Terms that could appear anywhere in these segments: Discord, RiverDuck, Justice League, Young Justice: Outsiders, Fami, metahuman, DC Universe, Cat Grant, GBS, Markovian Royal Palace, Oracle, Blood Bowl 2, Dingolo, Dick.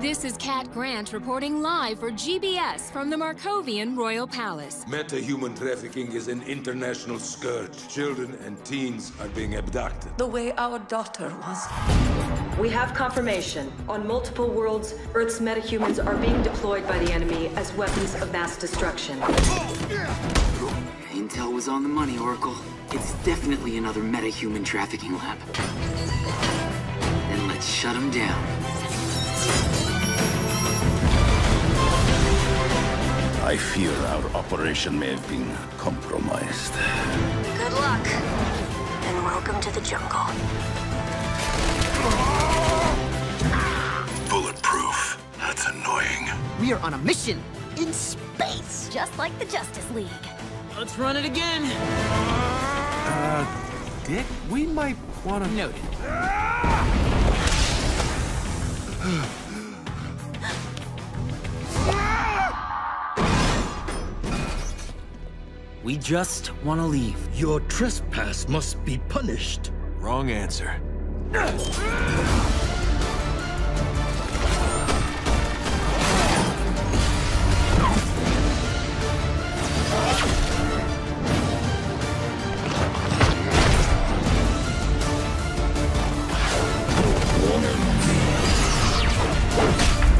This is Cat Grant reporting live for GBS from the Markovian Royal Palace. Meta-human trafficking is an international scourge. Children and teens are being abducted. The way our daughter was. We have confirmation. On multiple worlds, Earth's metahumans are being deployed by the enemy as weapons of mass destruction. Oh, yeah. Intel was on the money, Oracle. It's definitely another metahuman trafficking lab. Then let's shut them down. I fear our operation may have been compromised. Good luck, and welcome to the jungle. Bulletproof. That's annoying. We are on a mission in space, just like the Justice League. Let's run it again. Dick, we might want to note it. We just want to leave. Your trespass must be punished. Wrong answer.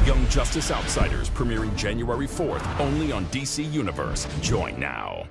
Young Justice: Outsiders, premiering January 4th, only on DC Universe. Join now.